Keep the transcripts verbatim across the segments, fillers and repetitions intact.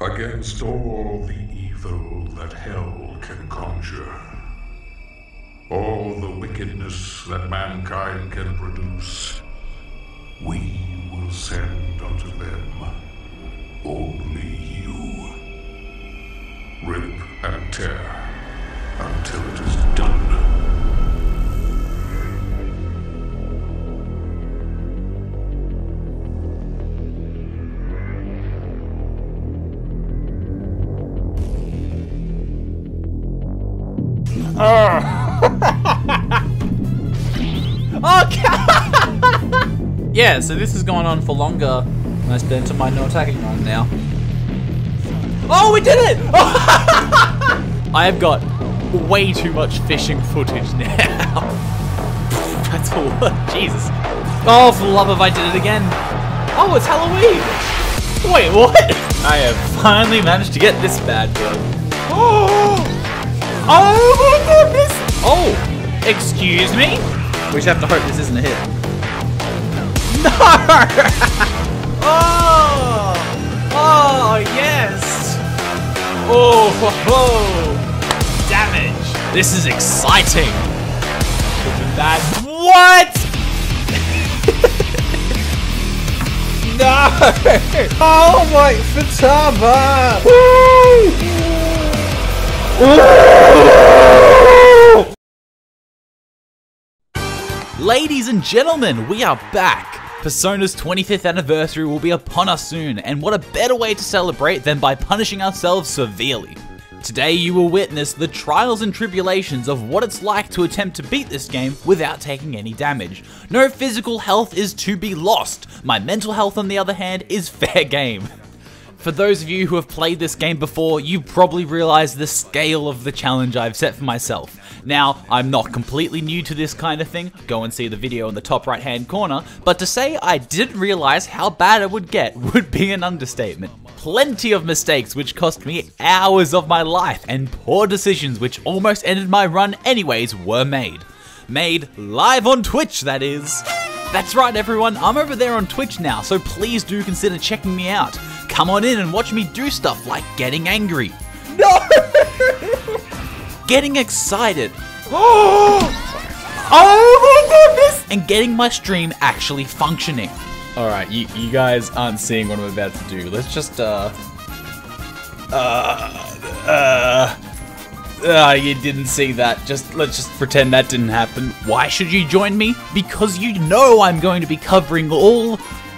against all the evil that hell can conjure, all the wickedness that mankind can produce, we will send unto them only you. Rip and tear until it is done. Oh. Yeah, so this is going on for longer than I spent on my no attacking run now. Oh, we did it! Oh. I have got way too much fishing footage now. That's all. Jesus. Oh, for the love of I did it again. Oh, it's Halloween! Wait, what? I have finally managed to get this bad boy. Oh! Oh my goodness! Oh! Excuse me? We just have to hope this isn't a hit. No! Oh! Oh, yes! Oh, ho, ho! Damage! This is exciting! Looking bad. What? No! Oh my Futaba! Woo! Ooh! Ladies and gentlemen, we are back! Persona's twenty-fifth anniversary will be upon us soon, and what a better way to celebrate than by punishing ourselves severely. Today you will witness the trials and tribulations of what it's like to attempt to beat this game without taking any damage. No physical health is to be lost. My mental health, on the other hand, is fair game. For those of you who have played this game before, you probably realise the scale of the challenge I've set for myself. Now, I'm not completely new to this kind of thing, go and see the video in the top right hand corner, but to say I didn't realise how bad it would get would be an understatement. Plenty of mistakes which cost me hours of my life, and poor decisions which almost ended my run anyways were made. Made live on Twitch, that is. That's right everyone, I'm over there on Twitch now, so please do consider checking me out. Come on in and watch me do stuff like getting angry. No! Getting excited. Oh! Oh my goodness! And getting my stream actually functioning. Alright, you, you guys aren't seeing what I'm about to do. Let's just, uh... Uh... Uh... Ah, uh, you didn't see that. Just let's just pretend that didn't happen. Why should you join me? Because you know I'm going to be covering all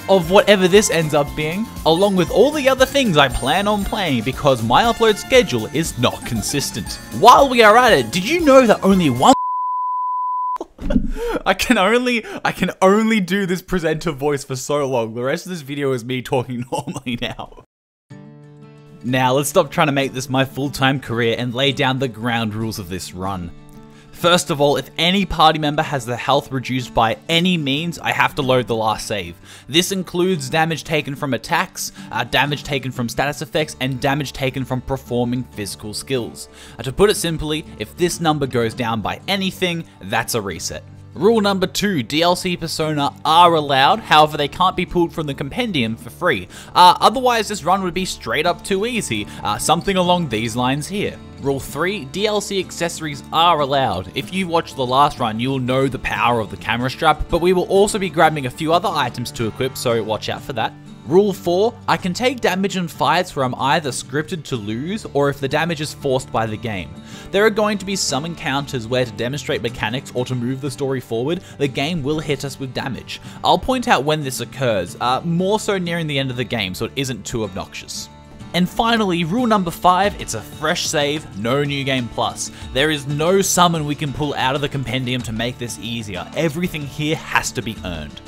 of whatever this ends up being, along with all the other things I plan on playing, because my upload schedule is not consistent. While we are at it, did you know that only one I can only I can only do this presenter voice for so long. The rest of this video is me talking normally now. Now, let's stop trying to make this my full-time career and lay down the ground rules of this run. First of all, if any party member has their health reduced by any means, I have to load the last save. This includes damage taken from attacks, uh, damage taken from status effects, and damage taken from performing physical skills. Uh, to put it simply, if this number goes down by anything, that's a reset. Rule number two, D L C Persona are allowed, however they can't be pulled from the compendium for free. Uh, otherwise this run would be straight up too easy, uh, something along these lines here. Rule three, D L C accessories are allowed. If you watch the last run, you'll know the power of the camera strap, but we will also be grabbing a few other items to equip, so watch out for that. Rule four, I can take damage in fights where I'm either scripted to lose or if the damage is forced by the game. There are going to be some encounters where to demonstrate mechanics or to move the story forward, the game will hit us with damage. I'll point out when this occurs, uh, more so nearing the end of the game so it isn't too obnoxious. And finally, rule number five, it's a fresh save, no new game plus. There is no summon we can pull out of the compendium to make this easier. Everything here has to be earned.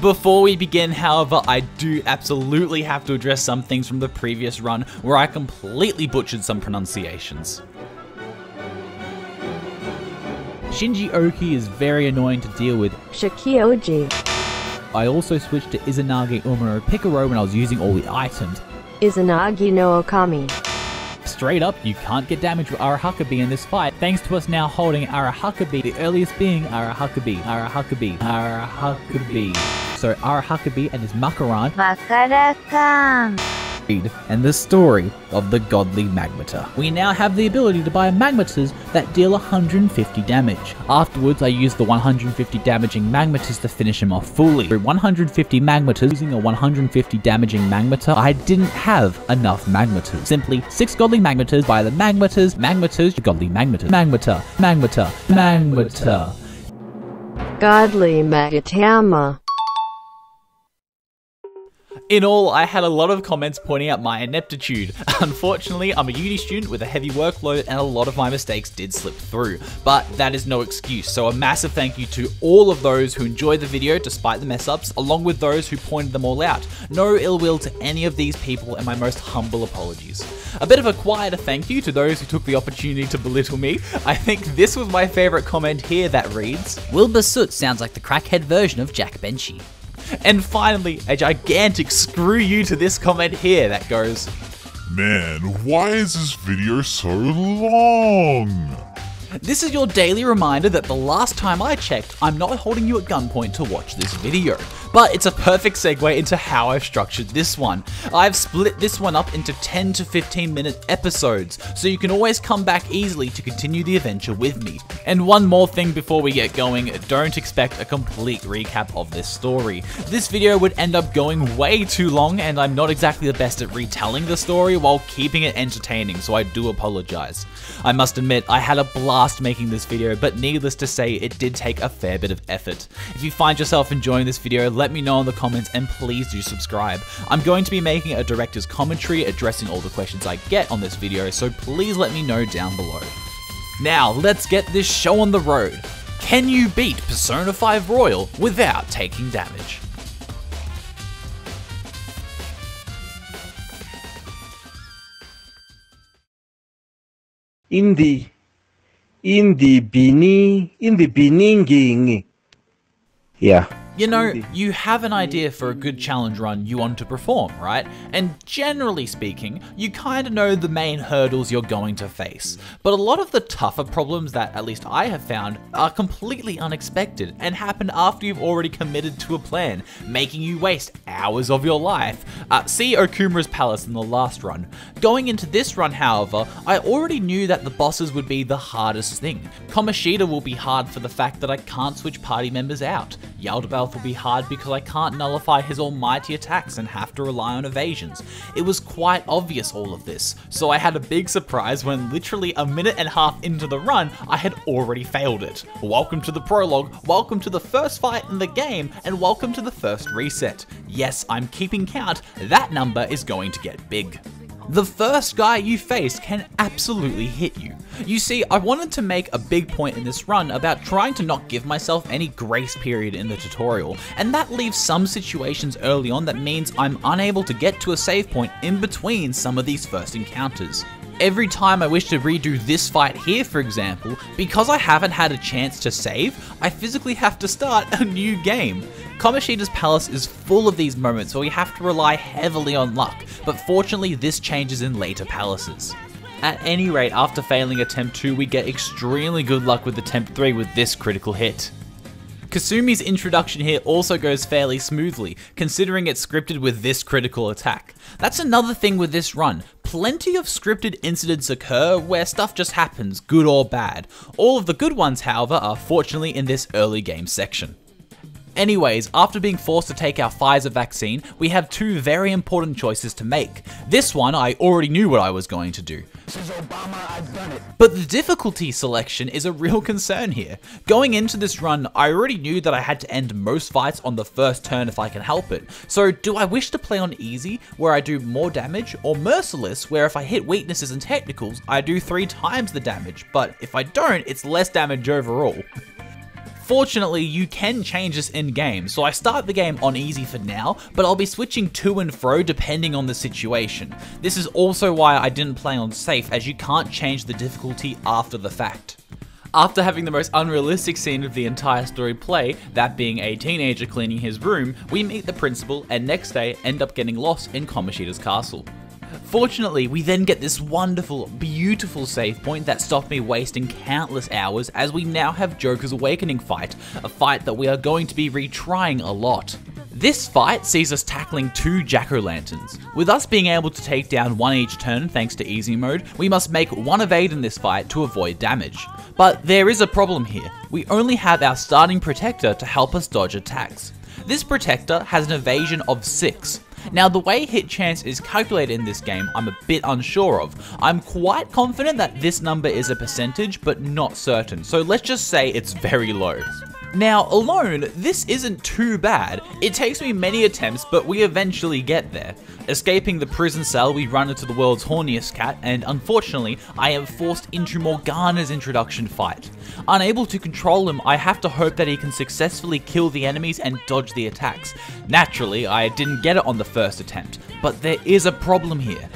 Before we begin, however, I do absolutely have to address some things from the previous run where I completely butchered some pronunciations. Shinji Oki is very annoying to deal with. Shiki-Ouji. I also switched to Izanagi no Picaro when I was using all the items. Izanagi no Okami. Straight up, you can't get damage with Arahabaki in this fight, thanks to us now holding Arahabaki, the earliest being Arahabaki, Arahabaki, Arahabaki. So Arahabaki and his Makarang read and the story of the godly Magmata. We now have the ability to buy Magmatas that deal one hundred fifty damage. Afterwards, I use the one hundred fifty damaging Magmatas to finish him off fully. Through one hundred fifty Magmatas, using a one hundred fifty damaging Magmata, I didn't have enough Magmatas. Simply, six godly Magmatas, buy the Magmatas, Magmatas, godly Magmatas, Magmata, Magmata, Magmata. Godly Magatama. In all, I had a lot of comments pointing out my ineptitude. Unfortunately, I'm a uni student with a heavy workload and a lot of my mistakes did slip through, but that is no excuse. So a massive thank you to all of those who enjoyed the video despite the mess ups, along with those who pointed them all out. No ill will to any of these people and my most humble apologies. A bit of a quieter thank you to those who took the opportunity to belittle me. I think this was my favorite comment here that reads, Wilbur Soot sounds like the crackhead version of Jack Benchy. And finally, a gigantic screw you to this comment here that goes, man, why is this video so long? This is your daily reminder that the last time I checked, I'm not holding you at gunpoint to watch this video. But it's a perfect segue into how I've structured this one. I've split this one up into ten to fifteen minute episodes, so you can always come back easily to continue the adventure with me. And one more thing before we get going, don't expect a complete recap of this story. This video would end up going way too long, and I'm not exactly the best at retelling the story while keeping it entertaining, so I do apologize. I must admit, I had a blast making this video, but needless to say, it did take a fair bit of effort. If you find yourself enjoying this video, let me know in the comments and please do subscribe. I'm going to be making a director's commentary addressing all the questions I get on this video, so please let me know down below. Now, let's get this show on the road. Can you beat Persona five Royal without taking damage? In the... in the bini... in the bininging... yeah. You know, you have an idea for a good challenge run you want to perform, right? And generally speaking, you kinda know the main hurdles you're going to face. But a lot of the tougher problems that at least I have found are completely unexpected and happen after you've already committed to a plan, making you waste hours of your life. Uh, see Okumura's Palace in the last run. Going into this run, however, I already knew that the bosses would be the hardest thing. Kamoshida will be hard for the fact that I can't switch party members out. Yaldabaoth will be hard because I can't nullify his almighty attacks and have to rely on evasions. It was quite obvious all of this, so I had a big surprise when literally a minute and a half into the run, I had already failed it. Welcome to the prologue, welcome to the first fight in the game, and welcome to the first reset. Yes, I'm keeping count, that number is going to get big. The first guy you face can absolutely hit you. You see, I wanted to make a big point in this run about trying to not give myself any grace period in the tutorial, and that leaves some situations early on that means I'm unable to get to a save point in between some of these first encounters. Every time I wish to redo this fight here, for example, because I haven't had a chance to save, I physically have to start a new game. Kamoshida's Palace is full of these moments where we have to rely heavily on luck, but fortunately this changes in later palaces. At any rate, after failing attempt two, we get extremely good luck with attempt three with this critical hit. Kasumi's introduction here also goes fairly smoothly, considering it's scripted with this critical attack. That's another thing with this run. Plenty of scripted incidents occur where stuff just happens, good or bad. All of the good ones, however, are fortunately in this early game section. Anyways, after being forced to take our Pfizer vaccine, we have two very important choices to make. This one, I already knew what I was going to do. Since Obama, I've done it. But the difficulty selection is a real concern here. Going into this run, I already knew that I had to end most fights on the first turn if I can help it. So do I wish to play on easy, where I do more damage, or merciless, where if I hit weaknesses and technicals, I do three times the damage, but if I don't, it's less damage overall. Fortunately, you can change this in game, so I start the game on easy for now, but I'll be switching to and fro depending on the situation. This is also why I didn't play on safe, as you can't change the difficulty after the fact. After having the most unrealistic scene of the entire story play, that being a teenager cleaning his room, we meet the principal and next day end up getting lost in Kamoshida's castle. Fortunately, we then get this wonderful, beautiful save point that stopped me wasting countless hours as we now have Joker's Awakening fight, a fight that we are going to be retrying a lot. This fight sees us tackling two Jack-O-Lanterns. With us being able to take down one each turn thanks to easy mode, we must make one evade in this fight to avoid damage. But there is a problem here. We only have our starting protector to help us dodge attacks. This protector has an evasion of six. Now the way hit chance is calculated in this game I'm a bit unsure of. I'm quite confident that this number is a percentage but not certain, so let's just say it's very low. Now, alone, this isn't too bad. It takes me many attempts, but we eventually get there. Escaping the prison cell, we run into the world's horniest cat, and unfortunately, I am forced into Morgana's introduction fight. Unable to control him, I have to hope that he can successfully kill the enemies and dodge the attacks. Naturally, I didn't get it on the first attempt, but there is a problem here.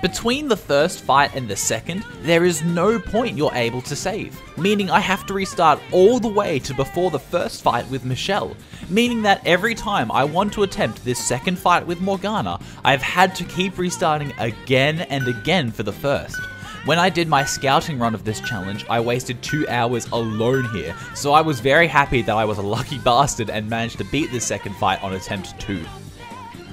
Between the first fight and the second, there is no point you're able to save, meaning I have to restart all the way to before the first fight with Michelle, meaning that every time I want to attempt this second fight with Morgana, I've had to keep restarting again and again for the first. When I did my scouting run of this challenge, I wasted two hours alone here, so I was very happy that I was a lucky bastard and managed to beat the second fight on attempt two.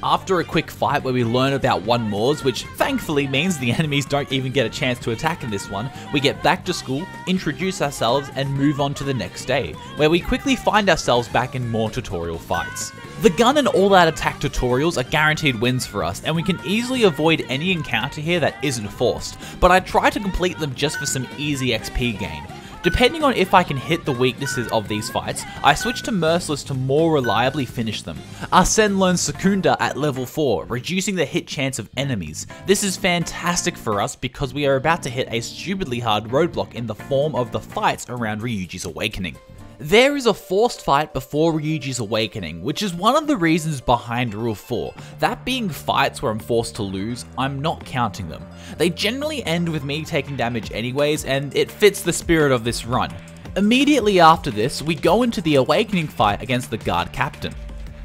After a quick fight where we learn about one mores, which thankfully means the enemies don't even get a chance to attack in this one, we get back to school, introduce ourselves and move on to the next day, where we quickly find ourselves back in more tutorial fights. The gun and all-out attack tutorials are guaranteed wins for us, and we can easily avoid any encounter here that isn't forced, but I try to complete them just for some easy X P gain. Depending on if I can hit the weaknesses of these fights, I switch to Merciless to more reliably finish them. Arsene learns Sukunda at level four, reducing the hit chance of enemies. This is fantastic for us because we are about to hit a stupidly hard roadblock in the form of the fights around Ryuji's Awakening. There is a forced fight before Ryuji's Awakening, which is one of the reasons behind Rule four, that being fights where I'm forced to lose, I'm not counting them. They generally end with me taking damage anyways, and it fits the spirit of this run. Immediately after this, we go into the Awakening fight against the Guard Captain.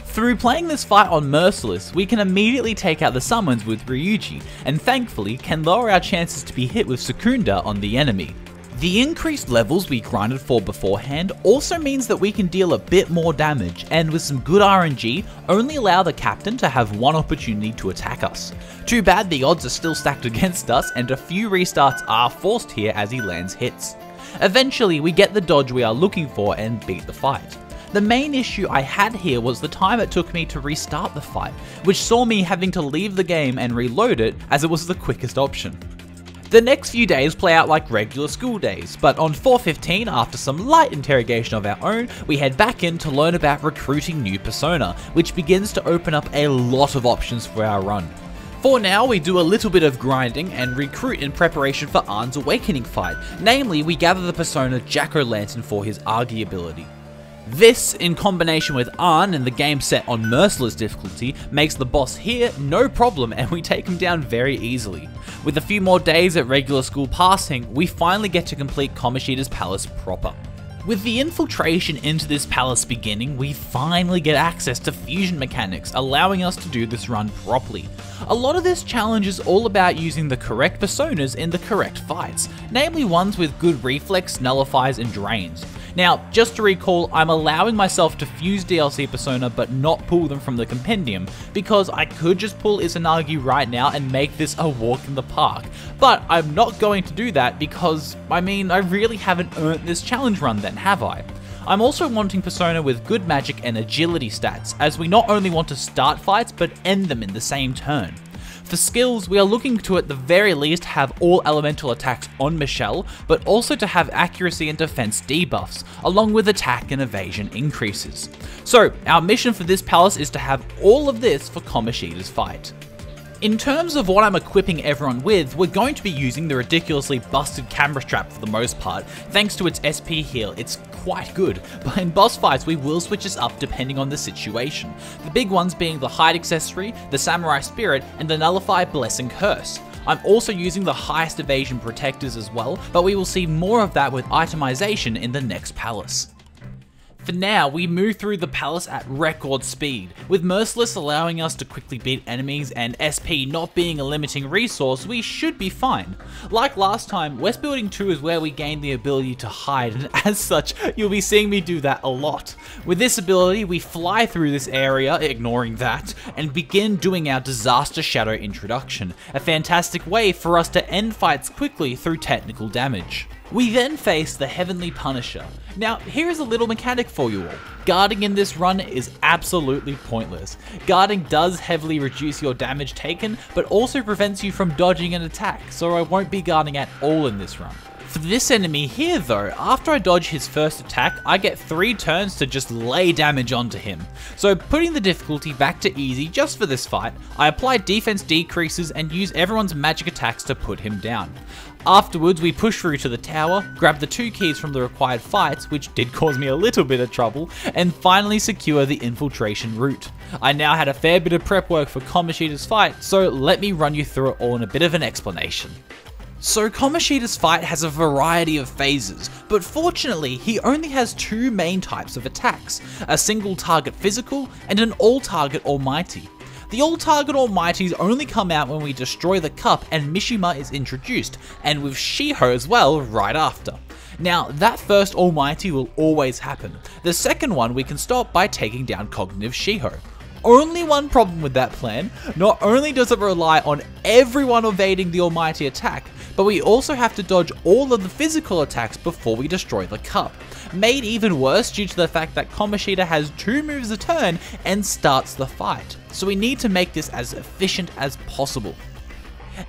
Through playing this fight on Merciless, we can immediately take out the summons with Ryuji, and thankfully can lower our chances to be hit with Sukunda on the enemy. The increased levels we grinded for beforehand also means that we can deal a bit more damage, and with some good R N G, only allow the captain to have one opportunity to attack us. Too bad the odds are still stacked against us, and a few restarts are forced here as he lands hits. Eventually we get the dodge we are looking for and beat the fight. The main issue I had here was the time it took me to restart the fight, which saw me having to leave the game and reload it as it was the quickest option. The next few days play out like regular school days, but on four fifteen, after some light interrogation of our own, we head back in to learn about recruiting new persona, which begins to open up a lot of options for our run. For now, we do a little bit of grinding and recruit in preparation for Arn's Awakening fight, namely we gather the persona Jack-O-Lantern for his Agi ability. This, in combination with Arn and the game set on Merciless difficulty, makes the boss here no problem and we take him down very easily. With a few more days at regular school passing, we finally get to complete Kamoshida's palace proper. With the infiltration into this palace beginning, we finally get access to fusion mechanics, allowing us to do this run properly. A lot of this challenge is all about using the correct personas in the correct fights, namely ones with good reflex, nullifies and drains. Now, just to recall, I'm allowing myself to fuse D L C persona but not pull them from the compendium, because I could just pull Izanagi right now and make this a walk in the park, but I'm not going to do that because, I mean, I really haven't earned this challenge run then, have I? I'm also wanting persona with good magic and agility stats, as we not only want to start fights but end them in the same turn. For skills, we are looking to at the very least have all elemental attacks on Michelle, but also to have accuracy and defense debuffs, along with attack and evasion increases. So our mission for this palace is to have all of this for Kamoshida's fight. In terms of what I'm equipping everyone with, we're going to be using the ridiculously busted camera strap for the most part. Thanks to its S P heal, it's quite good, but in boss fights we will switch this up depending on the situation. The big ones being the hide accessory, the samurai spirit, and the nullify blessing curse. I'm also using the highest evasion protectors as well, but we will see more of that with itemization in the next palace. For now, we move through the palace at record speed, with Merciless allowing us to quickly beat enemies and S P not being a limiting resource, we should be fine. Like last time, West Building two is where we gain the ability to hide, and as such, you'll be seeing me do that a lot. With this ability, we fly through this area, ignoring that, and begin doing our Disaster Shadow introduction, a fantastic way for us to end fights quickly through technical damage. We then face the Heavenly Punisher. Now, here is a little mechanic for you all. Guarding in this run is absolutely pointless. Guarding does heavily reduce your damage taken, but also prevents you from dodging an attack, so I won't be guarding at all in this run. For this enemy here though, after I dodge his first attack, I get three turns to just lay damage onto him. So putting the difficulty back to easy just for this fight, I apply defense decreases and use everyone's magic attacks to put him down. Afterwards, we push through to the tower, grab the two keys from the required fights, which did cause me a little bit of trouble, and finally secure the infiltration route. I now had a fair bit of prep work for Kamoshida's fight, so let me run you through it all in a bit of an explanation. So Kamoshida's fight has a variety of phases, but fortunately he only has two main types of attacks, a single target physical and an all target almighty. The all target almighties only come out when we destroy the cup and Mishima is introduced, and with Shiho as well right after. Now that first almighty will always happen, the second one we can stop by taking down Cognitive Shiho. Only one problem with that plan, not only does it rely on everyone evading the almighty attack, but we also have to dodge all of the physical attacks before we destroy the cup. Made even worse due to the fact that Kamoshida has two moves a turn and starts the fight, so we need to make this as efficient as possible.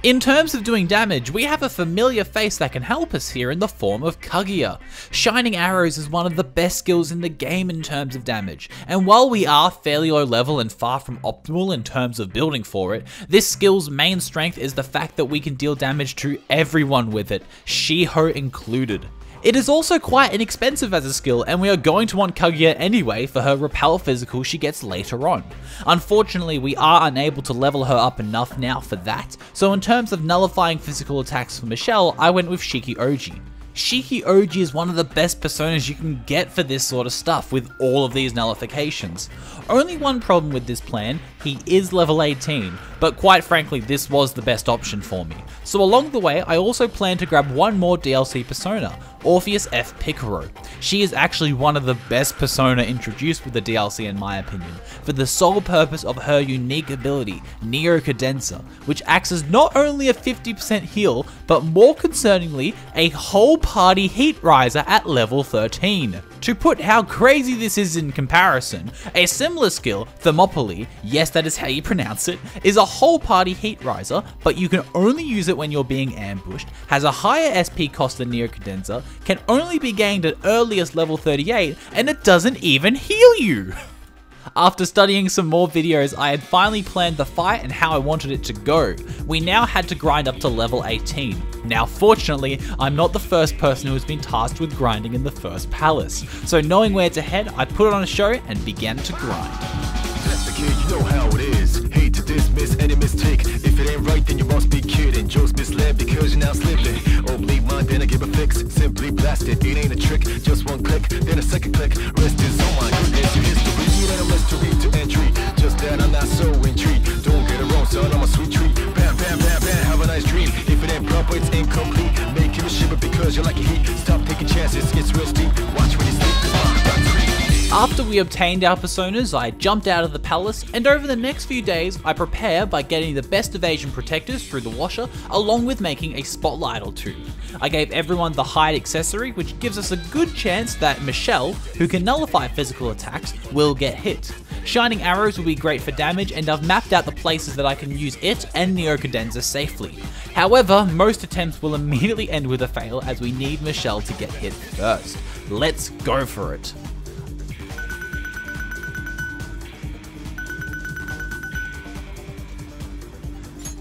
In terms of doing damage, we have a familiar face that can help us here in the form of Kaguya. Shining Arrows is one of the best skills in the game in terms of damage, and while we are fairly low level and far from optimal in terms of building for it, this skill's main strength is the fact that we can deal damage to everyone with it, Shiho included. It is also quite inexpensive as a skill, and we are going to want Kaguya anyway for her repel physical she gets later on. Unfortunately, we are unable to level her up enough now for that, so in terms of nullifying physical attacks for Michelle, I went with Shiki-Ouji. Shiki-Ouji is one of the best personas you can get for this sort of stuff with all of these nullifications. Only one problem with this plan, he is level eighteen, but quite frankly this was the best option for me. So along the way I also plan to grab one more D L C persona, Orpheus F. Picaro. She is actually one of the best persona introduced with the D L C in my opinion, for the sole purpose of her unique ability, Neo Cadenza, which acts as not only a fifty percent heal, but more concerningly a whole party heat riser at level thirteen. To put how crazy this is in comparison, a similar skill, Thermopylae, yes that is how you pronounce it, is a whole party heat riser, but you can only use it when you're being ambushed, has a higher S P cost than Neo Cadenza, can only be gained at earliest level thirty-eight, and it doesn't even heal you! After studying some more videos, I had finally planned the fight and how I wanted it to go. We now had to grind up to level eighteen. Now fortunately, I'm not the first person who has been tasked with grinding in the first palace, so knowing where to head, I put it on a show and began to grind. That's the kid, you know how it is. Hate to dismiss any mistake. If it ain't right, then you must be kidding. Just misled because you're now slipping. Oh, bleep mine, then I give a fix. Simply blast it, it ain't a trick. Just one click, then a second click. Rest is on my goodness, you history. To entry, just that I'm not so intrigued. Don't get it wrong, son, I'm a sweet treat. Bam, bam, bam, bam, have a nice dream. If it ain't proper, it's incomplete. Make him shiver because you're like a heat. Stop taking chances, it's real steep. Watch when you sleep, cause I'm not creepy. After we obtained our personas, I jumped out of the palace, and over the next few days, I prepare by getting the best evasion protectors through the washer, along with making a spotlight or two. I gave everyone the hide accessory, which gives us a good chance that Michelle, who can nullify physical attacks, will get hit. Shining Arrows will be great for damage, and I've mapped out the places that I can use it and Neo Cadenza safely. However, most attempts will immediately end with a fail as we need Michelle to get hit first. Let's go for it.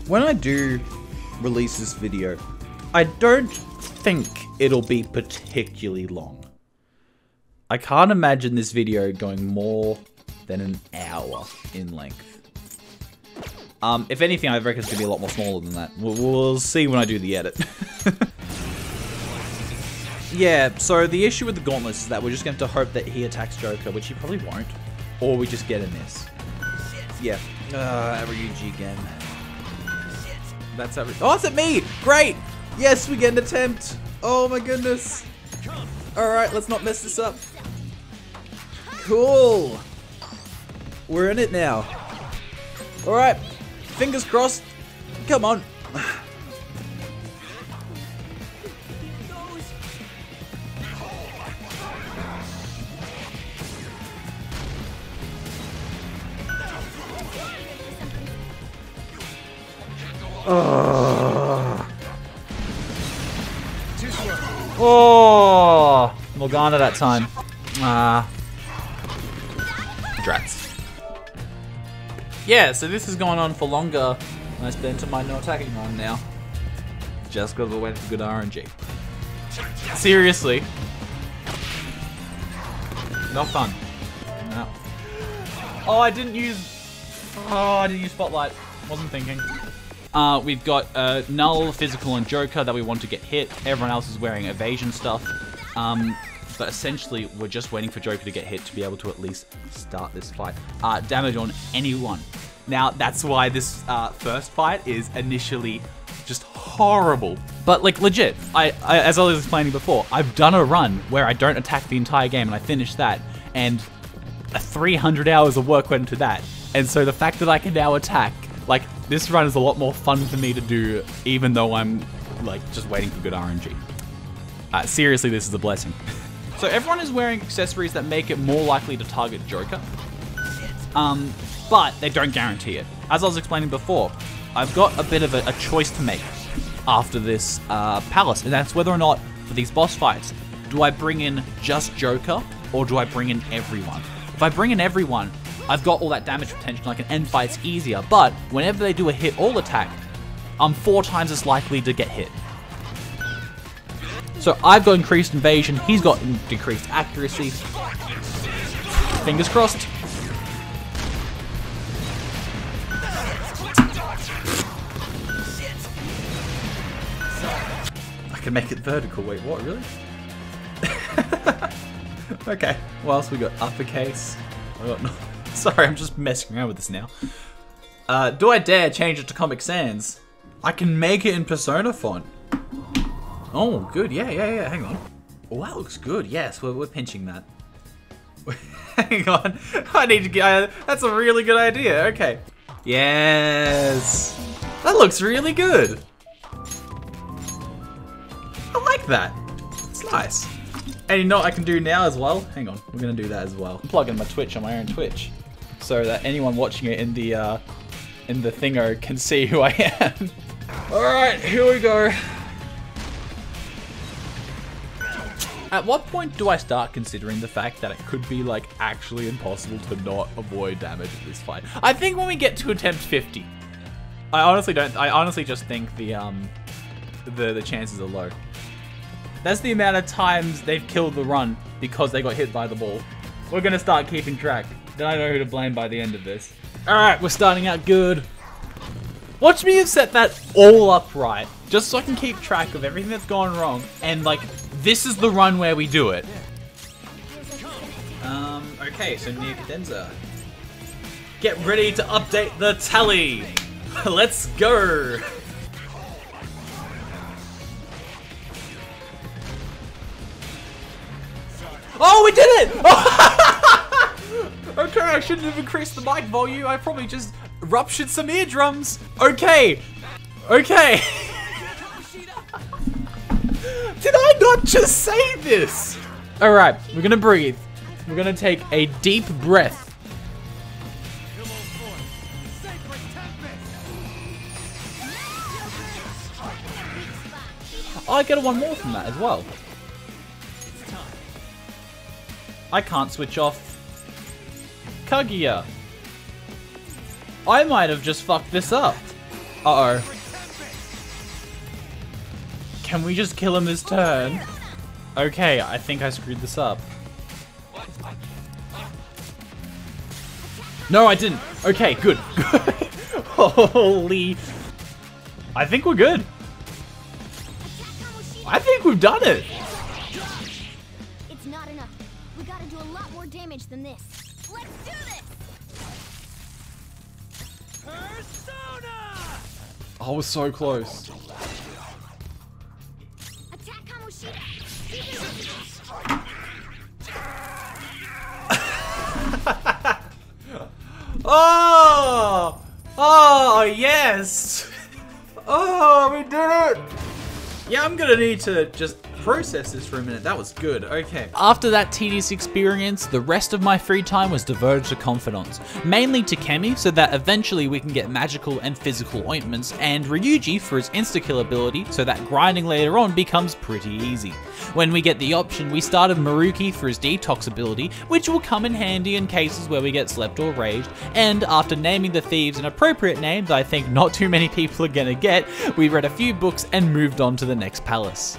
When I do release this video, I don't think it'll be particularly long. I can't imagine this video going more than an hour in length. Um, if anything, I reckon it's gonna be a lot more smaller than that. We'll, we'll see when I do the edit. yeah, so the issue with the gauntlets is that we're just going to have to hope that he attacks Joker, which he probably won't, or we just get a miss. Yeah. Uh, Ryuji again. That's every. Oh, it's at me! Great! Yes, we get an attempt! Oh my goodness! Alright, let's not mess this up. Cool! We're in it now. Alright, fingers crossed. Come on. Oh. Oh, Morgana that time. Ah, uh, Drax. Yeah, so this has gone on for longer. I spent to my no attacking on now. Just got to wait for good R N G. Seriously, not fun. No. Oh, I didn't use. Oh, I didn't use spotlight. Wasn't thinking. Uh, we've got uh, Null, Physical, and Joker that we want to get hit. Everyone else is wearing evasion stuff. Um, but essentially, we're just waiting for Joker to get hit to be able to at least start this fight. Uh, damage on anyone. Now, that's why this uh, first fight is initially just horrible. But, like, legit, I, I, as I was explaining before, I've done a run where I don't attack the entire game, and I finished that. And three hundred hours of work went into that. And so the fact that I can now attack, like, this run is a lot more fun for me to do, even though I'm, like, just waiting for good R N G. Uh, seriously, this is a blessing. So everyone is wearing accessories that make it more likely to target Joker. Um, but they don't guarantee it. As I was explaining before, I've got a bit of a, a choice to make after this uh, palace, and that's whether or not, for these boss fights, do I bring in just Joker, or do I bring in everyone? If I bring in everyone, I've got all that damage potential, I can end fights easier, but whenever they do a hit all attack, I'm four times as likely to get hit. So I've got increased invasion, he's got decreased accuracy. Fingers crossed. I can make it vertical, wait, what, really? Okay, what else we got? Uppercase. I got no. Sorry, I'm just messing around with this now. Uh, do I dare change it to Comic Sans? I can make it in Persona font. Oh, good. Yeah, yeah, yeah. Hang on. Oh, that looks good. Yes, we're, we're pinching that. Hang on. I need to get... Uh, that's a really good idea. Okay. Yes. That looks really good. I like that. It's nice. And you know what I can do now as well? Hang on, we're going to do that as well. I'm plugging my Twitch on my own Twitch, so that anyone watching it in the uh, in the thingo can see who I am. Alright, here we go. At what point do I start considering the fact that it could be like actually impossible to not avoid damage in this fight? I think when we get to attempt fifty. I honestly don't, I honestly just think the, um, the, the chances are low. That's the amount of times they've killed the run because they got hit by the ball. We're gonna start keeping track. Then I know who to blame by the end of this. Alright, we're starting out good. Watch me have set that all up right, just so I can keep track of everything that's gone wrong, and like, this is the run where we do it. Um, okay, so Neo Cadenza. Get ready to update the tally! Let's go! Oh, we did it! Okay, I shouldn't have increased the mic volume. I probably just ruptured some eardrums. Okay. Okay. Did I not just say this? All right, we're gonna breathe. We're gonna take a deep breath. Oh, I get one more from that as well. I can't switch off Kaguya. I might have just fucked this up. Uh oh. Can we just kill him this turn? Okay, I think I screwed this up. No, I didn't. Okay, good. Holy. I think we're good. I think we've done it. We gotta do a lot more damage than this. Let's do this! Persona! I was so close. Attack Kamoshida! Oh! Oh, yes! Oh, we did it! Yeah, I'm gonna need to just process this for a minute. That was good. Okay. After that tedious experience, the rest of my free time was devoted to confidants, mainly Takemi, so that eventually we can get magical and physical ointments, and Ryuji for his insta-kill ability, so that grinding later on becomes pretty easy. When we get the option, we started Maruki for his detox ability, which will come in handy in cases where we get slept or raged, and after naming the thieves an appropriate name that I think not too many people are gonna get, we read a few books and moved on to the next palace.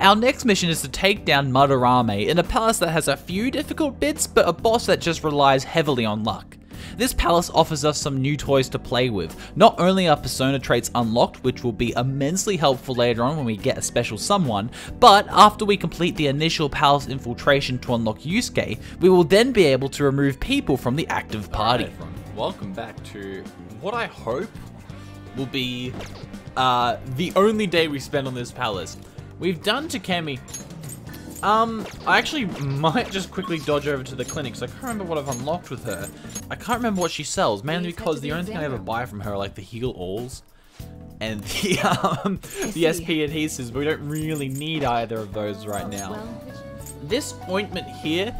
Our next mission is to take down Madarame in a palace that has a few difficult bits, but a boss that just relies heavily on luck. This palace offers us some new toys to play with. Not only are persona traits unlocked, which will be immensely helpful later on when we get a special someone, but after we complete the initial palace infiltration to unlock Yusuke, we will then be able to remove people from the active party. Alright, everyone. Welcome back to what I hope will be uh, the only day we spend on this palace. We've done Takemi. Um, I actually might just quickly dodge over to the clinic, so I can't remember what I've unlocked with her. I can't remember what she sells, mainly because the only thing I ever buy from her are like the heal alls and the, um, the S P adhesives, but we don't really need either of those right now. This ointment here,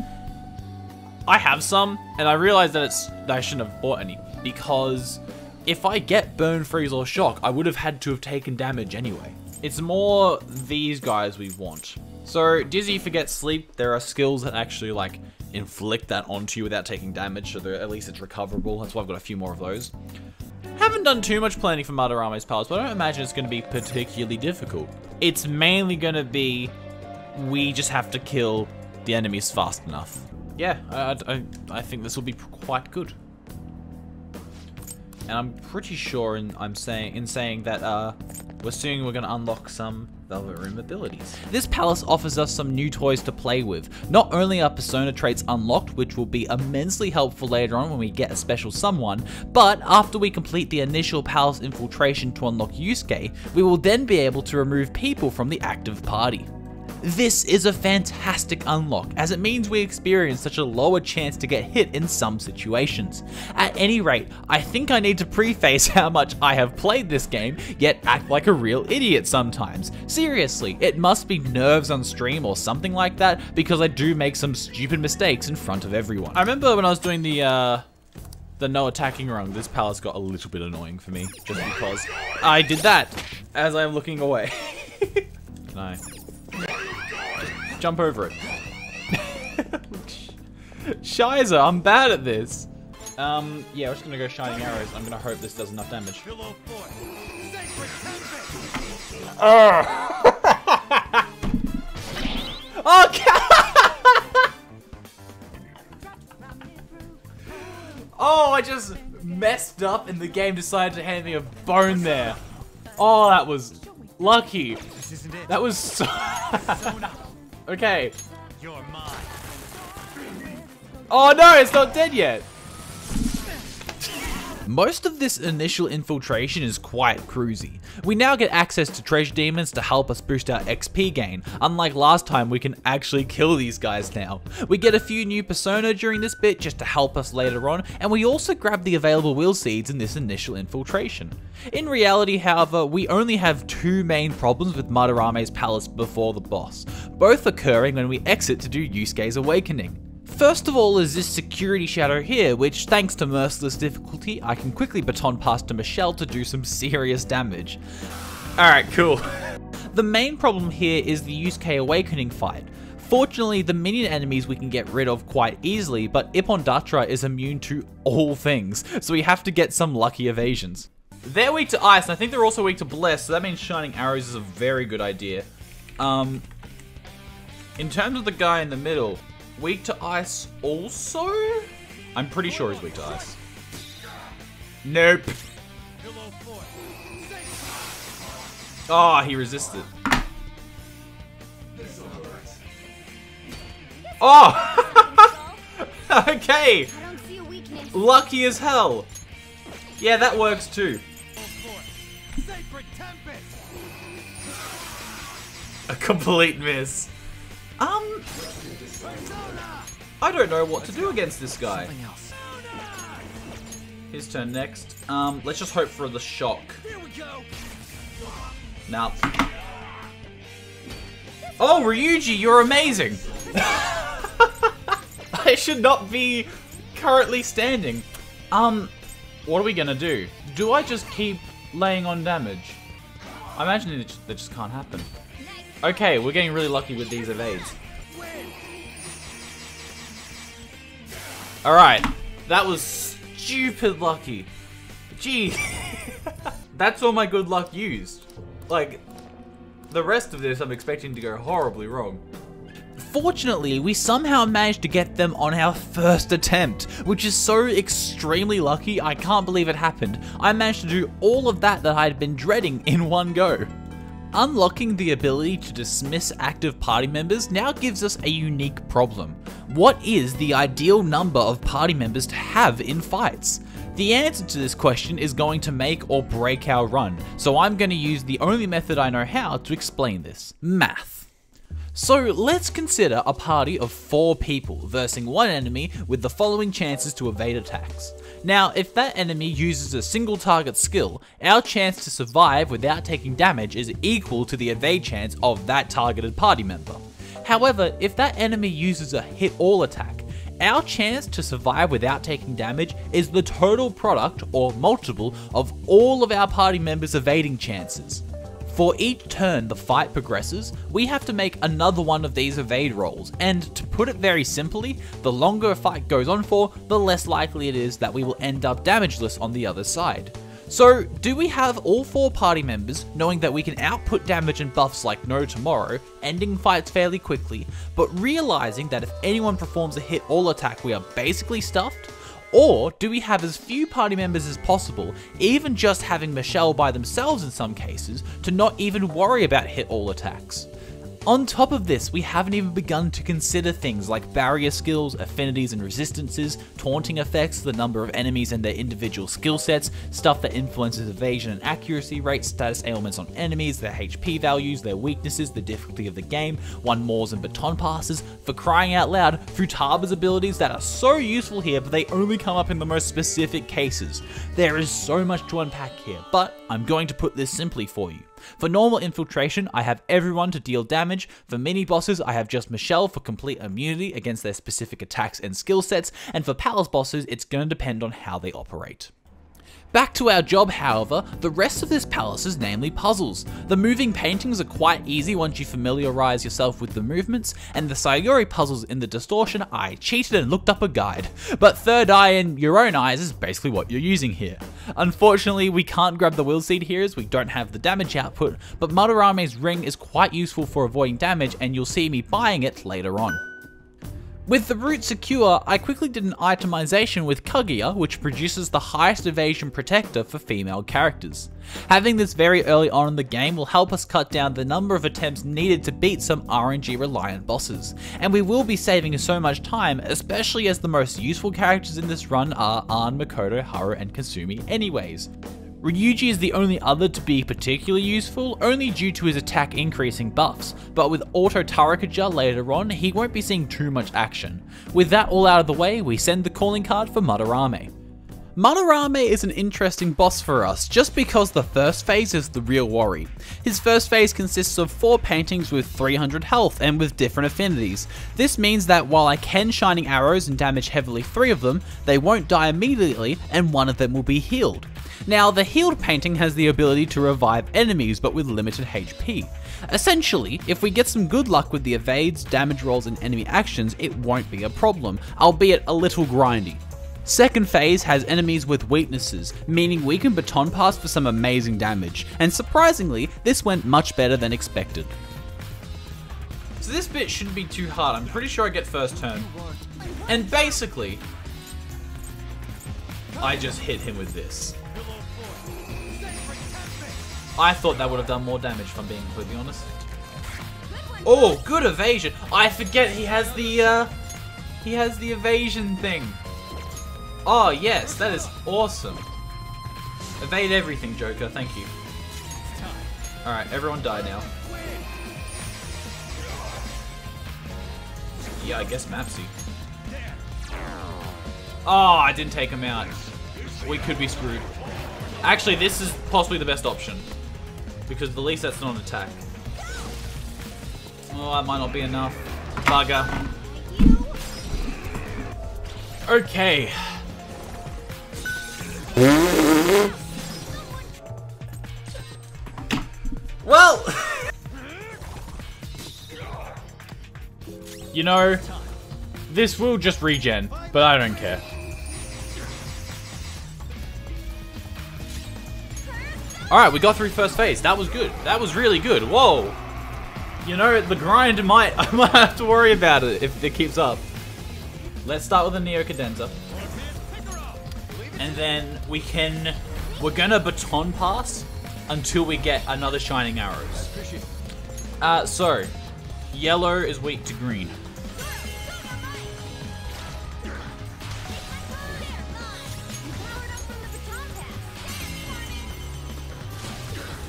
I have some, and I realized that it's that I shouldn't have bought any, because if I get burn, freeze, or shock, I would have had to have taken damage anyway. It's more these guys we want. So Dizzy, Forget, Sleep, there are skills that actually like inflict that onto you without taking damage, so that at least it's recoverable. That's why I've got a few more of those. Haven't done too much planning for Madarame's palace, but I don't imagine it's gonna be particularly difficult. It's mainly gonna be, we just have to kill the enemies fast enough. Yeah, I, I, I think this will be quite good. And I'm pretty sure in, I'm saying, in saying that, uh, we're soon we're going to unlock some Velvet Room abilities. This palace offers us some new toys to play with. Not only are persona traits unlocked, which will be immensely helpful later on when we get a special someone, but after we complete the initial palace infiltration to unlock Yusuke, we will then be able to remove people from the active party. This is a fantastic unlock, as it means we experience such a lower chance to get hit in some situations. At any rate, I think I need to preface how much I have played this game, yet act like a real idiot sometimes. Seriously, it must be nerves on stream or something like that, because I do make some stupid mistakes in front of everyone. I remember when I was doing the, uh, the no attacking rung, this palace got a little bit annoying for me, just because I did that as I'm looking away. Can I? Jump over it. Shizer, I'm bad at this. Um, yeah, we're just gonna go Shining Arrows. I'm gonna hope this does enough damage. Oh! Oh, oh, I just messed up and the game decided to hand me a bone there. Oh, that was lucky. That was so... Okay. You're mine. Oh no, it's not dead yet. Most of this initial infiltration is quite cruisy. We now get access to treasure demons to help us boost our X P gain. Unlike last time, we can actually kill these guys now. We get a few new persona during this bit just to help us later on, and we also grab the available will seeds in this initial infiltration. In reality, however, we only have two main problems with Madarame's palace before the boss, both occurring when we exit to do Yusuke's awakening. First of all is this security shadow here, which thanks to merciless difficulty, I can quickly baton pass to Michelle to do some serious damage. Alright, cool. The main problem here is the Yusuke Awakening fight. Fortunately, the minion enemies we can get rid of quite easily, but Ippondatra is immune to all things, so we have to get some lucky evasions. They're weak to ice, and I think they're also weak to bless, so that means Shining Arrows is a very good idea. Um, in terms of the guy in the middle, weak to ice also? I'm pretty sure he's weak to ice. Nope. Oh, he resisted. Oh! Okay! Lucky as hell! Yeah, that works too. A complete miss. Um... I don't know what to do against this guy. His turn next. Um, let's just hope for the shock. Nope. Oh, Ryuji, you're amazing! I should not be currently standing. Um, what are we gonna do? Do I just keep laying on damage? I imagine it just, that just can't happen. Okay, we're getting really lucky with these evades. Alright, that was stupid lucky. Gee, that's all my good luck used. Like, the rest of this I'm expecting to go horribly wrong. Fortunately, we somehow managed to get them on our first attempt, which is so extremely lucky, I can't believe it happened. I managed to do all of that that I had been dreading in one go. Unlocking the ability to dismiss active party members now gives us a unique problem. What is the ideal number of party members to have in fights? The answer to this question is going to make or break our run, so I'm going to use the only method I know how to explain this, math. So let's consider a party of four people versing one enemy with the following chances to evade attacks. Now, if that enemy uses a single target skill, our chance to survive without taking damage is equal to the evade chance of that targeted party member. However, if that enemy uses a hit all attack, our chance to survive without taking damage is the total product or multiple of all of our party members' evading chances. For each turn the fight progresses, we have to make another one of these evade rolls, and to put it very simply, the longer a fight goes on for, the less likely it is that we will end up damageless on the other side. So, do we have all four party members, knowing that we can output damage and buffs like no tomorrow, ending fights fairly quickly, but realizing that if anyone performs a hit all attack we are basically stuffed? Or do we have as few party members as possible, even just having Michelle by themselves in some cases, to not even worry about hit all attacks? On top of this, we haven't even begun to consider things like barrier skills, affinities and resistances, taunting effects, the number of enemies and their individual skill sets, stuff that influences evasion and accuracy rates, status ailments on enemies, their H P values, their weaknesses, the difficulty of the game, one mores and baton passes, for crying out loud, Futaba's abilities that are so useful here but they only come up in the most specific cases. There is so much to unpack here, but I'm going to put this simply for you. For normal infiltration, I have everyone to deal damage. For mini-bosses, I have just Michelle for complete immunity against their specific attacks and skill sets, and for palace bosses, it's going to depend on how they operate. Back to our job, however, the rest of this palace is namely puzzles. The moving paintings are quite easy once you familiarise yourself with the movements, and the Sayori puzzles in the distortion, I cheated and looked up a guide. But third eye and your own eyes is basically what you're using here. Unfortunately, we can't grab the will seed here as we don't have the damage output, but Madarame's ring is quite useful for avoiding damage and you'll see me buying it later on. With the route secure, I quickly did an itemization with Kaguya, which produces the highest evasion protector for female characters. Having this very early on in the game will help us cut down the number of attempts needed to beat some R N G reliant bosses, and we will be saving so much time, especially as the most useful characters in this run are Ahn, Makoto, Haru and Kasumi anyways. Ryuji is the only other to be particularly useful, only due to his attack increasing buffs, but with auto Tarikaja later on, he won't be seeing too much action. With that all out of the way, we send the calling card for Madarame. Madarame is an interesting boss for us, just because the first phase is the real worry. His first phase consists of four paintings with three hundred health and with different affinities. This means that while I can Shining Arrows and damage heavily three of them, they won't die immediately and one of them will be healed. Now, the healed painting has the ability to revive enemies, but with limited H P. Essentially, if we get some good luck with the evades, damage rolls and enemy actions, it won't be a problem, albeit a little grindy. Second phase has enemies with weaknesses, meaning we can baton pass for some amazing damage, and surprisingly, this went much better than expected. So this bit shouldn't be too hard, I'm pretty sure I get first turn. And basically, I just hit him with this. I thought that would have done more damage, if I'm being completely honest. Oh, good evasion! I forget he has the, uh... he has the evasion thing. Oh, yes, that is awesome. Evade everything, Joker. Thank you. Alright, everyone die now. Yeah, I guess Mapsy. Oh, I didn't take him out. We could be screwed. Actually, this is possibly the best option. Because at least that's not an attack. Oh, that might not be enough. Bugger. Okay. Well! You know, this will just regen, but I don't care. Alright, we got through first phase. That was good. That was really good. Whoa! You know, the grind might... I might have to worry about it if it keeps up. Let's start with a Neo Cadenza. And then we can... We're gonna baton pass until we get another Shining Arrows. Uh, so... Yellow is weak to green.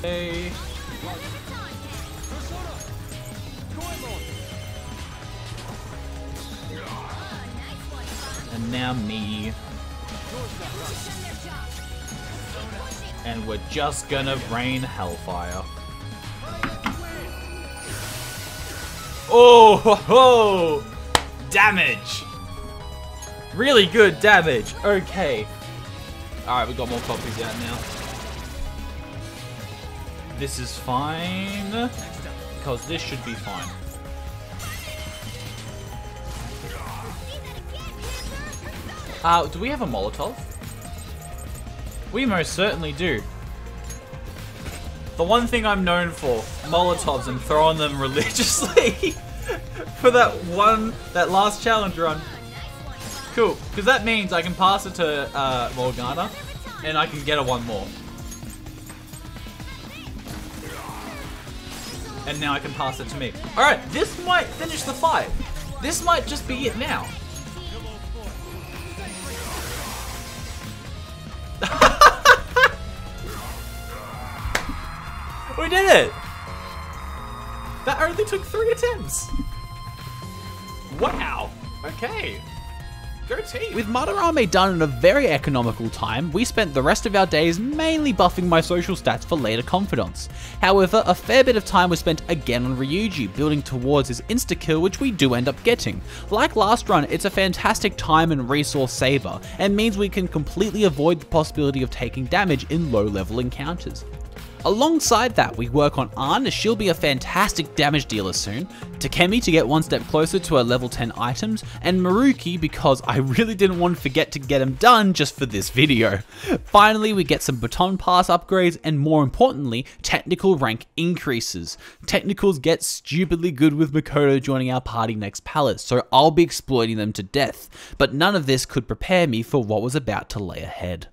Hey. And now me. And we're just gonna rain hellfire. Oh, ho, ho! Damage! Really good damage. Okay. Alright, we got more copies out now. This is fine. Because this should be fine. Uh, do we have a Molotov? We most certainly do. The one thing I'm known for, Molotovs, and throwing them religiously for that one, that last challenge run. Cool, because that means I can pass it to uh, Morgana, and I can get her one more. And now I can pass it to me. Alright, this might finish the fight. This might just be it now. We did it! That only took three attempts! Wow! Okay! Go team! With Madarame done in a very economical time, we spent the rest of our days mainly buffing my social stats for later confidence. However, a fair bit of time was spent again on Ryuji, building towards his insta-kill, which we do end up getting. Like last run, it's a fantastic time and resource saver, and means we can completely avoid the possibility of taking damage in low-level encounters. Alongside that, we work on Arn, as she'll be a fantastic damage dealer soon, Takemi to get one step closer to her level ten items, and Maruki because I really didn't want to forget to get him done just for this video. Finally, we get some baton pass upgrades and, more importantly, technical rank increases. Technicals get stupidly good with Makoto joining our party next palace, so I'll be exploiting them to death, but none of this could prepare me for what was about to lay ahead.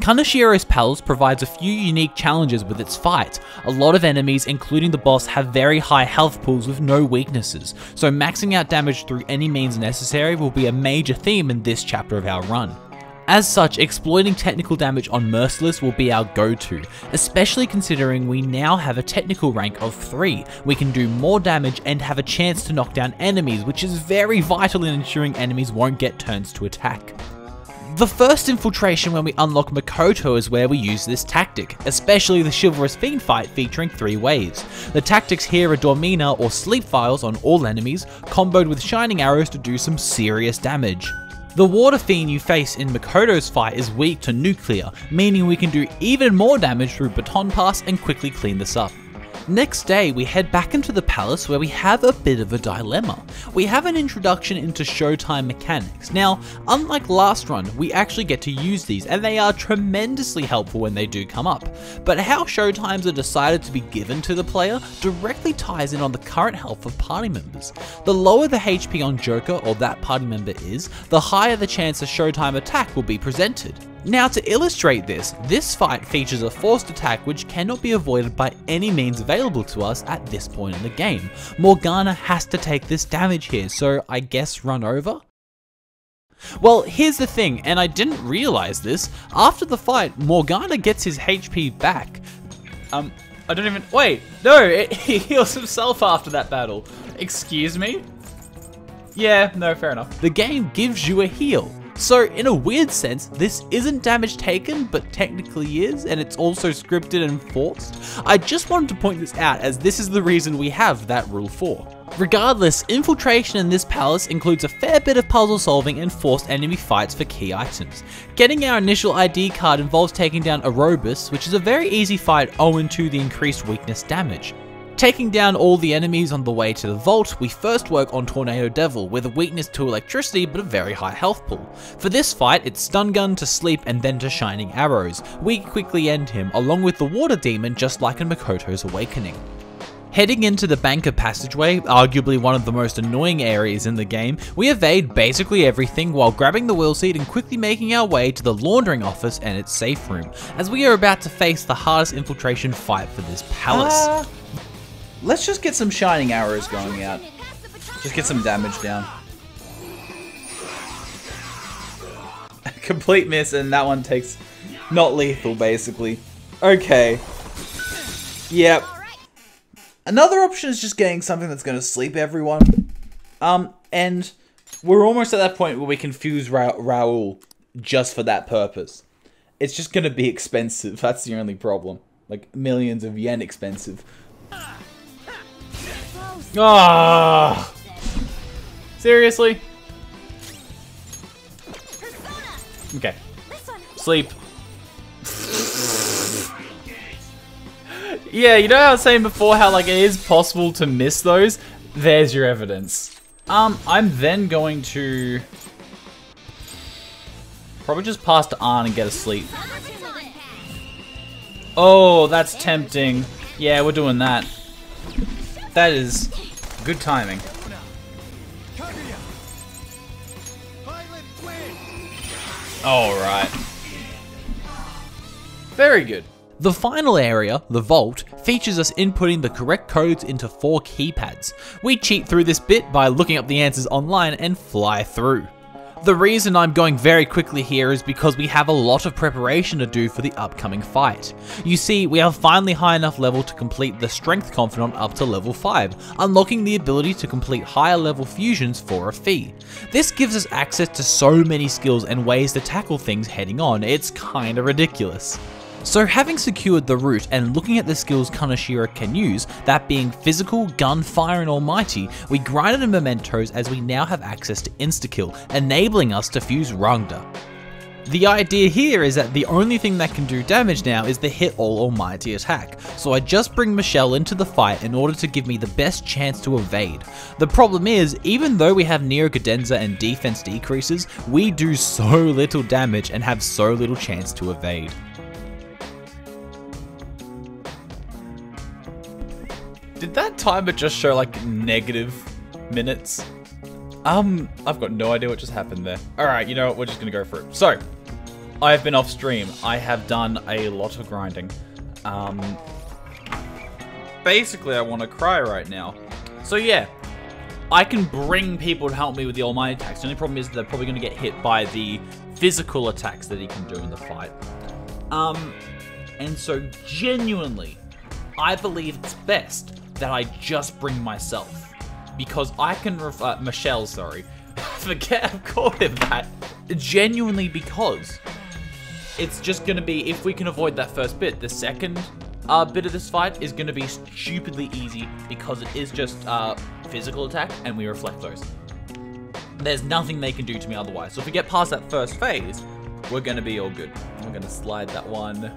Kaneshiro's Palace provides a few unique challenges with its fight. A lot of enemies, including the boss, have very high health pools with no weaknesses, so maxing out damage through any means necessary will be a major theme in this chapter of our run. As such, exploiting technical damage on Merciless will be our go-to, especially considering we now have a technical rank of three. We can do more damage and have a chance to knock down enemies, which is very vital in ensuring enemies won't get turns to attack. The first infiltration when we unlock Makoto is where we use this tactic, especially the Chivalrous Fiend fight featuring three waves. The tactics here are Dormina or Sleep Files on all enemies, comboed with Shining Arrows to do some serious damage. The Water Fiend you face in Makoto's fight is weak to Nuclear, meaning we can do even more damage through Baton Pass and quickly clean this up. Next day, we head back into the palace where we have a bit of a dilemma. We have an introduction into showtime mechanics. Now, unlike last run, we actually get to use these, and they are tremendously helpful when they do come up. But how showtimes are decided to be given to the player directly ties in on the current health of party members. The lower the H P on Joker or that party member is, the higher the chance a showtime attack will be presented. Now, to illustrate this, this fight features a forced attack which cannot be avoided by any means available to us at this point in the game. Morgana has to take this damage here, so I guess run over? Well, here's the thing, and I didn't realize this, after the fight, Morgana gets his H P back. Um, I don't even- wait, no, it, he heals himself after that battle. Excuse me? Yeah, no, fair enough. The game gives you a heal. So, in a weird sense, this isn't damage taken, but technically is, and it's also scripted and forced. I just wanted to point this out, as this is the reason we have that rule for. Regardless, infiltration in this palace includes a fair bit of puzzle solving and forced enemy fights for key items. Getting our initial I D card involves taking down Orobus, which is a very easy fight owing to the increased weakness damage. Taking down all the enemies on the way to the vault, we first work on Tornado Devil with a weakness to electricity but a very high health pool. For this fight, it's Stun Gun to Sleep and then to Shining Arrows. We quickly end him, along with the Water Demon, just like in Makoto's Awakening. Heading into the Banker Passageway, arguably one of the most annoying areas in the game, we evade basically everything while grabbing the wheel seat and quickly making our way to the Laundering Office and its safe room, as we are about to face the hardest infiltration fight for this palace. Uh... Let's just get some Shining Arrows going out. Just get some damage down. A complete miss, and that one takes not lethal, basically. Okay. Yep. Another option is just getting something that's going to sleep everyone. Um, and we're almost at that point where we can fuse Ra- Raoul just for that purpose. It's just going to be expensive. That's the only problem. Like, millions of yen expensive. Ah! Oh. Seriously? Okay. Sleep. Yeah, you know how I was saying before how like it is possible to miss those? There's your evidence. Um, I'm then going to probably just pass to Arn and get a sleep. Oh, that's tempting. Yeah, we're doing that. That is good timing. Alright. Very good. The final area, the vault, features us inputting the correct codes into four keypads. We cheat through this bit by looking up the answers online and fly through. The reason I'm going very quickly here is because we have a lot of preparation to do for the upcoming fight. You see, we are finally high enough level to complete the Strength Confidant up to level five, unlocking the ability to complete higher level fusions for a fee. This gives us access to so many skills and ways to tackle things heading on, it's kinda ridiculous. So having secured the route and looking at the skills Kaneshiro can use, that being Physical, Gun, Fire and Almighty, we grinded in mementos as we now have access to Insta-Kill, enabling us to fuse Rangda. The idea here is that the only thing that can do damage now is the Hit All Almighty attack, so I just bring Michelle into the fight in order to give me the best chance to evade. The problem is, even though we have Neo Cadenza and defense decreases, we do so little damage and have so little chance to evade. Did that timer just show like negative minutes? Um, I've got no idea what just happened there. Alright, you know what, we're just gonna go for it. So, I've been off stream. I have done a lot of grinding. Um, basically I wanna cry right now. So yeah, I can bring people to help me with the Almighty attacks. The only problem is they're probably gonna get hit by the physical attacks that he can do in the fight. Um, and so genuinely, I believe it's best that I just bring myself, because I can ref- uh, Michelle, sorry, I forget I've called him that, genuinely because it's just going to be, if we can avoid that first bit, the second uh, bit of this fight is going to be stupidly easy, because it is just uh, physical attack, and we reflect those. There's nothing they can do to me otherwise, so if we get past that first phase, we're going to be all good. I'm going to slide that one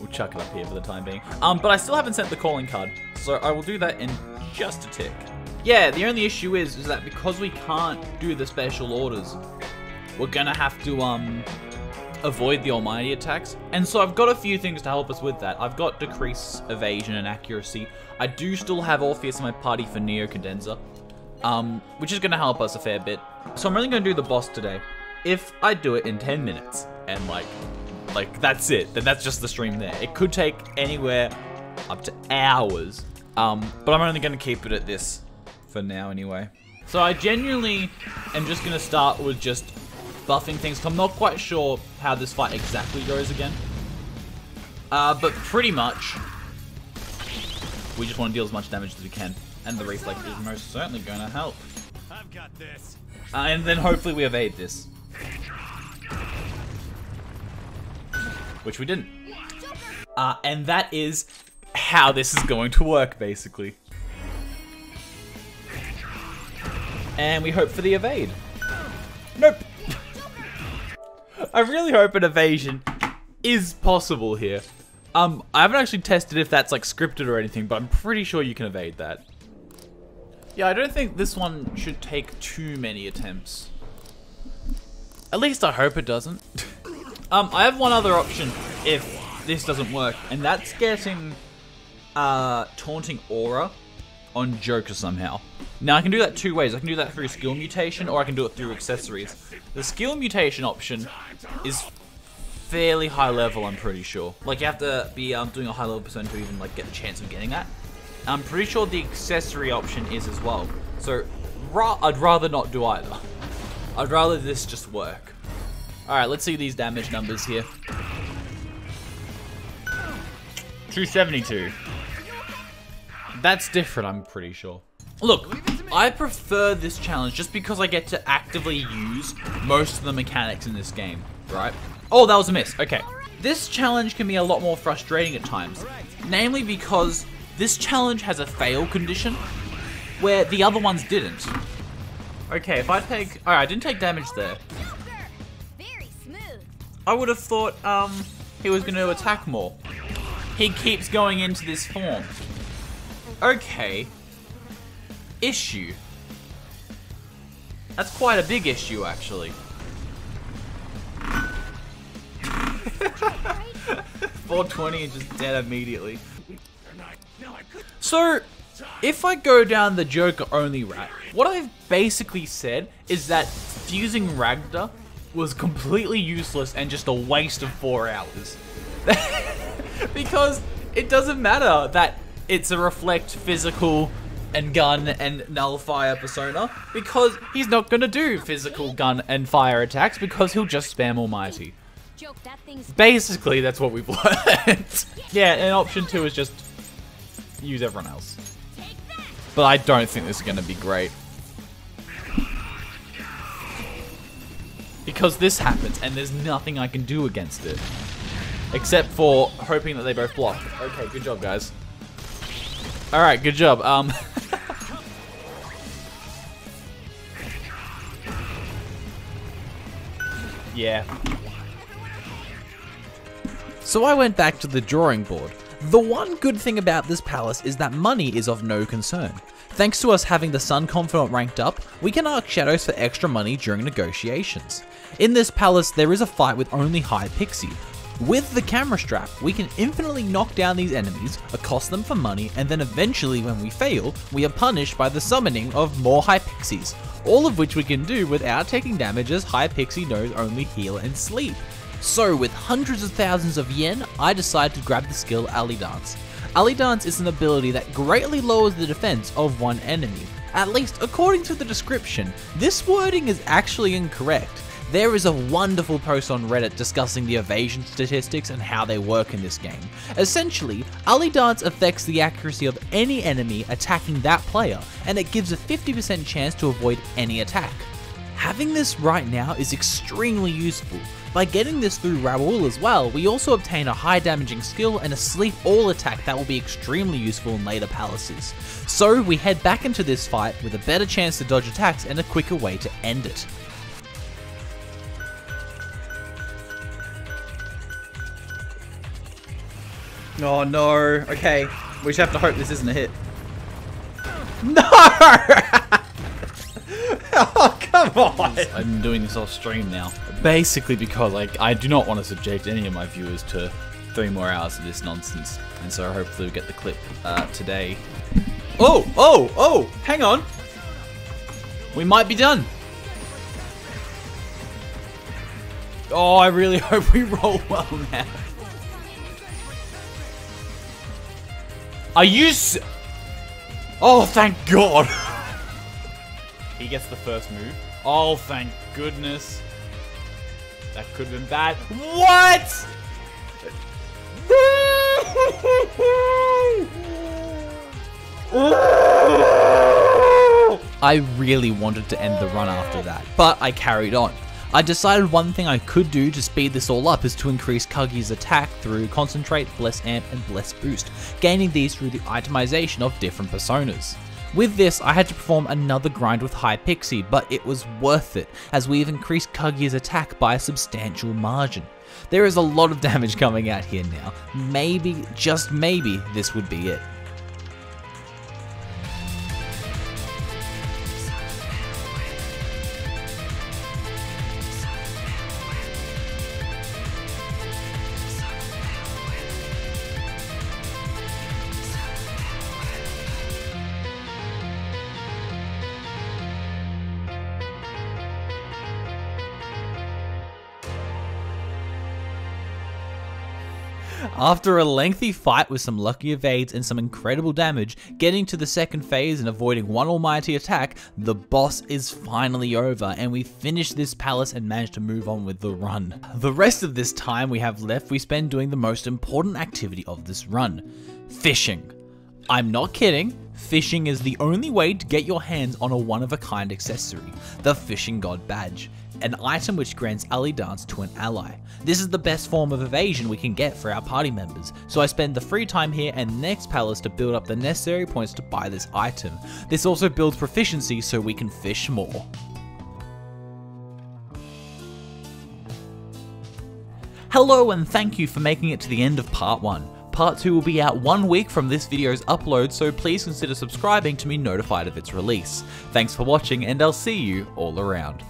We'll chuck it up here for the time being. Um, but I still haven't sent the calling card, so I will do that in just a tick. Yeah, the only issue is, is that because we can't do the special orders, we're gonna have to, um, avoid the almighty attacks. And so I've got a few things to help us with that. I've got decrease evasion and accuracy. I do still have Orpheus in my party for Neo Cadenza, um, which is gonna help us a fair bit. So I'm really gonna do the boss today. If I do it in ten minutes, and like, like that's it, then that's just the stream there. It could take anywhere up to hours, um, but I'm only gonna keep it at this for now anyway. So I genuinely am just gonna start with just buffing things, because I'm not quite sure how this fight exactly goes again. Uh, but pretty much, we just want to deal as much damage as we can, and the reflex is most certainly gonna help. I've got this. Uh, and then hopefully we evade this. Which we didn't. Uh, and that is how this is going to work, basically. And we hope for the evade. Nope. I really hope an evasion is possible here. Um, I haven't actually tested if that's like scripted or anything, but I'm pretty sure you can evade that. Yeah, I don't think this one should take too many attempts. At least I hope it doesn't. Um, I have one other option if this doesn't work, and that's getting uh, Taunting Aura on Joker somehow. Now, I can do that two ways. I can do that through skill mutation, or I can do it through accessories. The skill mutation option is fairly high level, I'm pretty sure. Like, you have to be um, doing a high level persona to even like get the chance of getting that. I'm pretty sure the accessory option is as well. So, ra I'd rather not do either. I'd rather this just work. Alright, let's see these damage numbers here. two seventy-two. That's different, I'm pretty sure. Look, I prefer this challenge just because I get to actively use most of the mechanics in this game, right? Oh, that was a miss. Okay. This challenge can be a lot more frustrating at times. Namely because this challenge has a fail condition where the other ones didn't. Okay, if I take... Alright, I didn't take damage there. I would have thought um, he was going to attack more. He keeps going into this form. Okay. Issue. That's quite a big issue, actually. four twenty and just dead immediately. So, if I go down the Joker-only route, what I've basically said is that fusing Rangda was completely useless and just a waste of four hours. Because it doesn't matter that it's a reflect, physical, and gun and nullifier persona, because he's not gonna do physical, gun, and fire attacks because he'll just spam Almighty. Basically, that's what we've learned. Yeah, and option two is just use everyone else. But I don't think this is gonna be great. Because this happens, and there's nothing I can do against it. Except for hoping that they both block. Okay, good job, guys. Alright, good job. Um, yeah. So I went back to the drawing board. The one good thing about this palace is that money is of no concern. Thanks to us having the Sun Confidant ranked up, we can arc shadows for extra money during negotiations. In this palace, there is a fight with only High Pixie. With the camera strap, we can infinitely knock down these enemies, accost them for money, and then eventually when we fail, we are punished by the summoning of more High Pixies, all of which we can do without taking damage as High Pixie knows only heal and sleep. So with hundreds of thousands of yen, I decide to grab the skill Ali Dance. Ali Dance is an ability that greatly lowers the defense of one enemy. At least according to the description, this wording is actually incorrect. There is a wonderful post on Reddit discussing the evasion statistics and how they work in this game. Essentially, Ali Dance affects the accuracy of any enemy attacking that player, and it gives a fifty percent chance to avoid any attack. Having this right now is extremely useful. By getting this through Raoul as well, we also obtain a high damaging skill and a sleep all attack that will be extremely useful in later palaces. So we head back into this fight with a better chance to dodge attacks and a quicker way to end it. Oh no, okay. We just have to hope this isn't a hit. No! Oh, come on! I'm doing this off stream now. Basically because like, I do not want to subject any of my viewers to three more hours of this nonsense. And so hopefully we'll get the clip uh, today. Oh, oh, oh, hang on. We might be done. Oh, I really hope we roll well now. Are you s- Oh, thank God. He gets the first move. Oh, thank goodness. That could have been bad. What? I really wanted to end the run after that, but I carried on. I decided one thing I could do to speed this all up is to increase Kaguya's attack through Concentrate, Bless Amp, and Bless Boost, gaining these through the itemization of different personas. With this, I had to perform another grind with High Pixie, but it was worth it, as we've increased Kaguya's attack by a substantial margin. There is a lot of damage coming out here now. Maybe, just maybe, this would be it. After a lengthy fight with some lucky evades and some incredible damage, getting to the second phase and avoiding one almighty attack, the boss is finally over and we finish this palace and manage to move on with the run. The rest of this time we have left we spend doing the most important activity of this run, fishing. I'm not kidding, fishing is the only way to get your hands on a one-of-a-kind accessory, the Fishing God Badge. An item which grants Ali Dance to an ally. This is the best form of evasion we can get for our party members, so I spend the free time here and next palace to build up the necessary points to buy this item. This also builds proficiency so we can fish more. Hello and thank you for making it to the end of part one. Part two will be out one week from this video's upload, so please consider subscribing to be notified of its release. Thanks for watching and I'll see you all around.